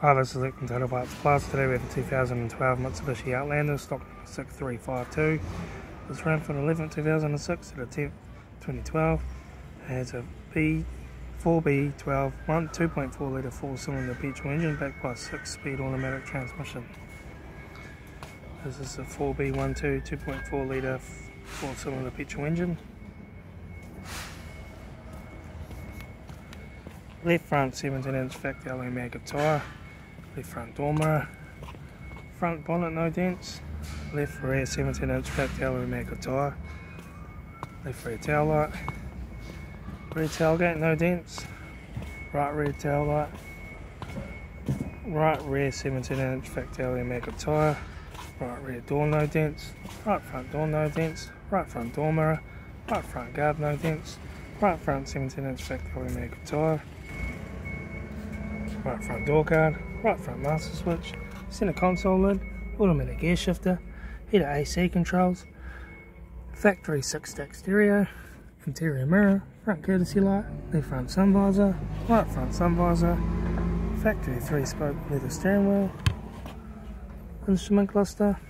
Hi, this is Luke from Total Parts Plus. Today we have a 2012 Mitsubishi Outlander, stock 6352. It was ran from 11th 2006 to the 10th 2012. It has a 4B12 2.4 litre 4-cylinder petrol engine backed by a 6-speed automatic transmission. This is a 4B12 2.4 litre 4-cylinder petrol engine. Left front 17-inch factory alloy mag tyre. Left front door mirror, front bonnet no dents, left rear 17-inch factory alloy mag tyre, left rear tail light, rear tailgate no dents, right rear tail light, right rear 17-inch factory alloy mag tyre, right rear door no dents, right front door no dents, right front door mirror, right front guard no dents, right front 17-inch factory alloy mag tyre, right front door guard, right front master switch, centre console lid, automatic gear shifter, heater AC controls, factory 6-stack stereo, interior mirror, front courtesy light, left front sun visor, right front sun visor, factory 3-spoke leather steering wheel, instrument cluster.